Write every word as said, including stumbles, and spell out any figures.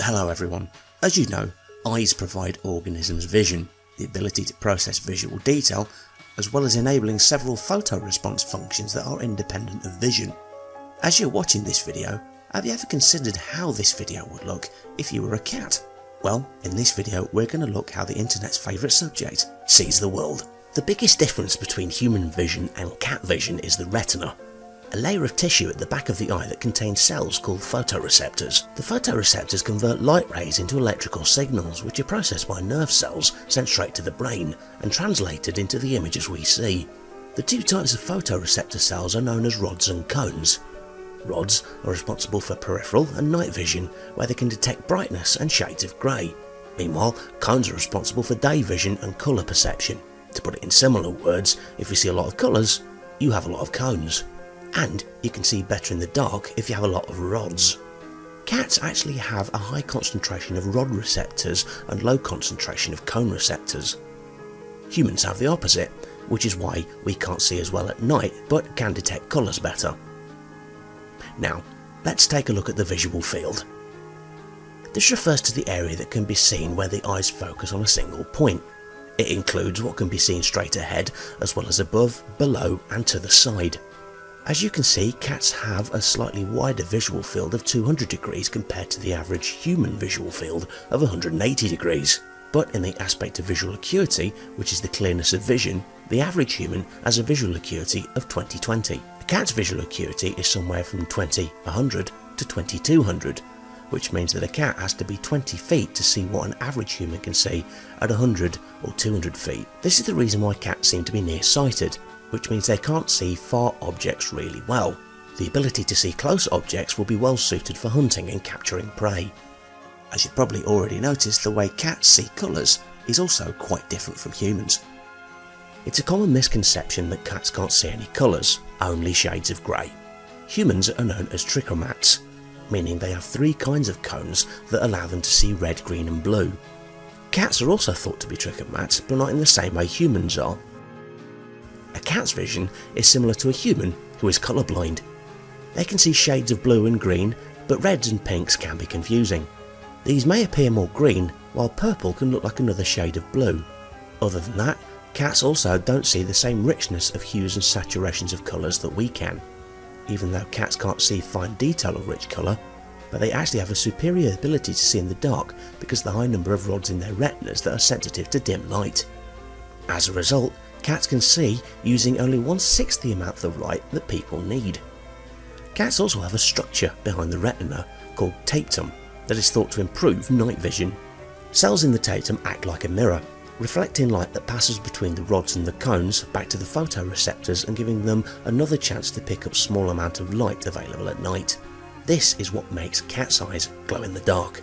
Hello everyone. As you know, eyes provide organisms vision, the ability to process visual detail, as well as enabling several photoresponse functions that are independent of vision. As you're watching this video, have you ever considered how this video would look if you were a cat? Well, in this video we're going to look how the internet's favourite subject sees the world. The biggest difference between human vision and cat vision is the retina, a layer of tissue at the back of the eye that contains cells called photoreceptors. The photoreceptors convert light rays into electrical signals, which are processed by nerve cells sent straight to the brain and translated into the images we see. The two types of photoreceptor cells are known as rods and cones. Rods are responsible for peripheral and night vision, where they can detect brightness and shades of grey. Meanwhile, cones are responsible for day vision and colour perception. To put it in similar words, if you see a lot of colours, you have a lot of cones. And you can see better in the dark if you have a lot of rods. Cats actually have a high concentration of rod receptors and low concentration of cone receptors. Humans have the opposite, which is why we can't see as well at night but can detect colours better. Now, let's take a look at the visual field. This refers to the area that can be seen where the eyes focus on a single point. It includes what can be seen straight ahead, as well as above, below and to the side. As you can see, cats have a slightly wider visual field of two hundred degrees compared to the average human visual field of one hundred eighty degrees. But in the aspect of visual acuity, which is the clearness of vision, the average human has a visual acuity of twenty twenty. A cat's visual acuity is somewhere from twenty one hundred to twenty two hundred, which means that a cat has to be twenty feet to see what an average human can see at one hundred or two hundred feet. This is the reason why cats seem to be nearsighted, which means they can't see far objects really well. The ability to see close objects will be well suited for hunting and capturing prey. As you've probably already noticed, the way cats see colours is also quite different from humans. It's a common misconception that cats can't see any colours, only shades of grey. Humans are known as trichomats, meaning they have three kinds of cones that allow them to see red, green and blue. Cats are also thought to be trichomats, but not in the same way humans are. A cat's vision is similar to a human who is colourblind. They can see shades of blue and green, but reds and pinks can be confusing. These may appear more green, while purple can look like another shade of blue. Other than that, cats also don't see the same richness of hues and saturations of colours that we can. Even though cats can't see fine detail of rich colour, but they actually have a superior ability to see in the dark because of the high number of rods in their retinas that are sensitive to dim light. As a result, cats can see using only one sixth the amount of light that people need. Cats also have a structure behind the retina called tapetum that is thought to improve night vision. Cells in the tapetum act like a mirror, reflecting light that passes between the rods and the cones back to the photoreceptors and giving them another chance to pick up small amount of light available at night. This is what makes cats' eyes glow in the dark.